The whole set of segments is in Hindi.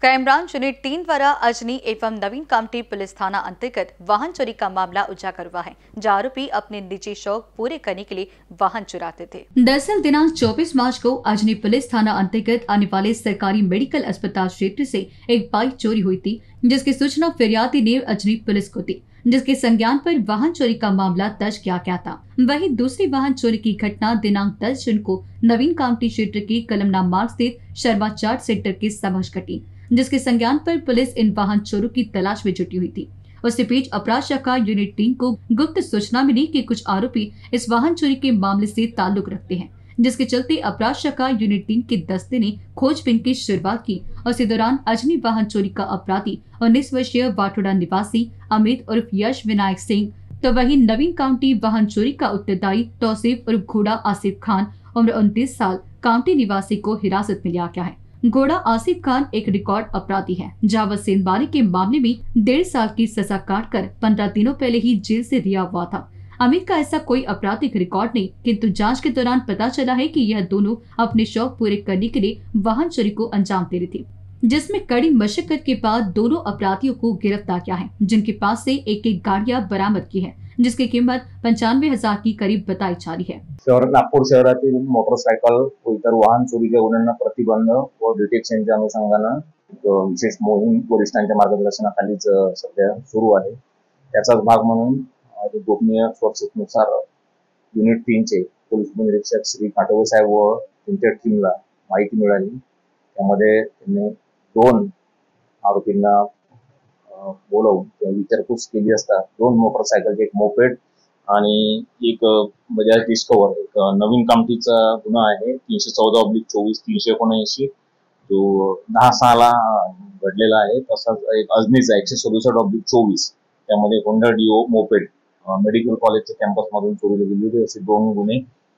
क्राइम ब्रांच यूनिट 3 द्वारा अजनी एवं नवीन कामटी पुलिस थाना अंतर्गत वाहन चोरी का मामला उजागर हुआ है, जहां आरोपी अपने निजी शौक पूरे करने के लिए वाहन चुराते थे। दरअसल दिनांक 24 मार्च को अजनी पुलिस थाना अंतर्गत आने वाले सरकारी मेडिकल अस्पताल क्षेत्र से एक बाइक चोरी हुई थी, जिसकी सूचना फिरियादी ने अजनी पुलिस को दी, जिसके संज्ञान पर वाहन चोरी का मामला दर्ज किया गया था। वहीं दूसरी वाहन चोरी की घटना दिनांक 10 जून को नवीन कामटी क्षेत्र की कलमना मार्ग स्थित शर्मा चाट सेक्टर के समक्ष घटी, जिसके संज्ञान पर पुलिस इन वाहन चोरों की तलाश में जुटी हुई थी। उसी बीच अपराध शाखा यूनिट 3 को गुप्त सूचना मिली कि कुछ आरोपी इस वाहन चोरी के मामले से ताल्लुक रखते हैं, जिसके चलते अपराध शाखा यूनिट 3 के दस्ते ने खोजबीन की शुरुआत की और इसी दौरान अजनी वाहन चोरी का अपराधी 19 वर्षीय वाटोड़ा निवासी अमित उर्फ यश विनायक सिंह, तो वहीं नवीन कामटी वाहन चोरी का उत्तरदायी तौसीफ उर्फ घोड़ा आसिफ खान उम्र 29 साल कामटी निवासी को हिरासत में लिया गया है। घोड़ा आसिफ खान एक रिकॉर्ड अपराधी है, जहाँ वह सेंधमारी के मामले में 1.5 साल की सजा काट कर 15 दिनों पहले ही जेल से रिहा हुआ था। अमित का ऐसा कोई आपराधिक रिकॉर्ड नहीं, किंतु जांच के दौरान पता चला है कि यह दोनों अपने शौक पूरे करने के लिए वाहन चोरी को अंजाम दे रहे थे, जिसमें कड़ी मशक्कत के बाद दोनों अपराधियों को गिरफ्तार किया है, जिनके पास से एक गाड़ियां बरामद की है, जिसकी कीमत 95,000 की करीब बताई जा रही है। नागपुर शहरातील मोटरसायकल व इतर वाहन चोरीच्या गुन्ह्यांना प्रतिबंध व डिटेक्शनच्या अनुषंगाने विशेष मोहीम वरिष्ठांच्या मार्गदर्शनाखाली सध्या सुरू आहे। त्याचाच भाग म्हणून गोपनीय सूचनेनुसार युनिट 3 चे पोलीस उपनिरीक्षक श्री काटोळे साहेब व त्यांच्या टीमला माहिती मिळाली, त्यामध्ये त्यांनी 2 आरोपींना बोलवून विचारपूस केली असता 2 मोटरसायकल, एक मोपेड आणि एक बजाज डिस्कवर, एक नवीन कामटीचा गुन्हा आहे 314/24 379 जो 10/6 ला घडलेला आहे। तसाच एक अजनीचा 167/24 त्यामध्ये होंडा डिओ मोपेड मेडिकल कॉलेजच्या कॅम्पस मधून चोरीला गेली होती, असे 2 गुन्हे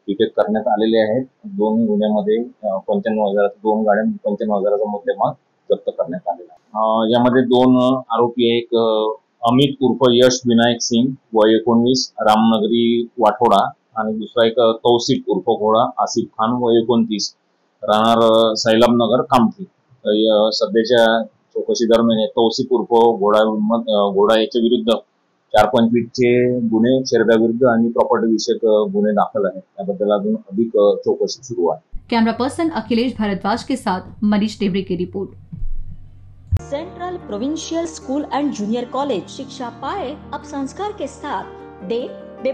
डिटेक्ट करण्यात आलेले आहेत। 2 गुन्ह्यामध्ये 95,000 2 गाड्या 95,000चा मुद्देमाल जप्त करण्यात आलेला। यामध्ये 2 आरोपी आहे, एक अमित उर्फ यश विनायक सिंह वय 19 रामनगरी वाटोड़ा आणि दुसरा एक तौसीफ उर्फ घोडा आसिफ खान वय 29 राहणार सैलाबनगर कामठी। सध्याच्या चौकशी दरम्यान तौसीफ उर्फ घोडा याच्या विरुद्ध 4-5 फीटचे गुन्हे, शेरदाविरुद्ध आणि प्रॉपर्टी विषयक गुन्हे दाखल आहेत, त्याबद्दल अजून अधिक चौकशी सुरू आहे। कैमरा पर्सन अखिलेश भारद्वाज के साथ मनीष देवरे की रिपोर्ट। Central Provincial School and Junior College शिक्षा पाए अब संस्कार के साथ day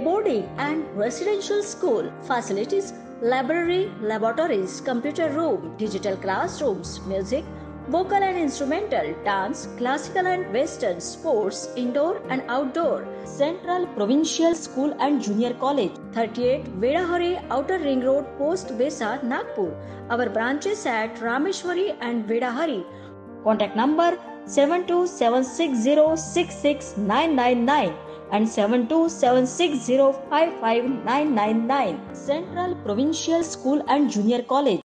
boarding and residential school facilities, library, laboratories, computer room, digital classrooms, music, vocal and instrumental, dance, classical and western, sports, indoor and outdoor. Central Provincial School and Junior College, 38 Vedahari, Outer Ring Road, Post Besa, Nagpur. Our branches at Rameshwari and Vedahari. Contact number 7276066999 and 7276055999. Central Provincial School and Junior College.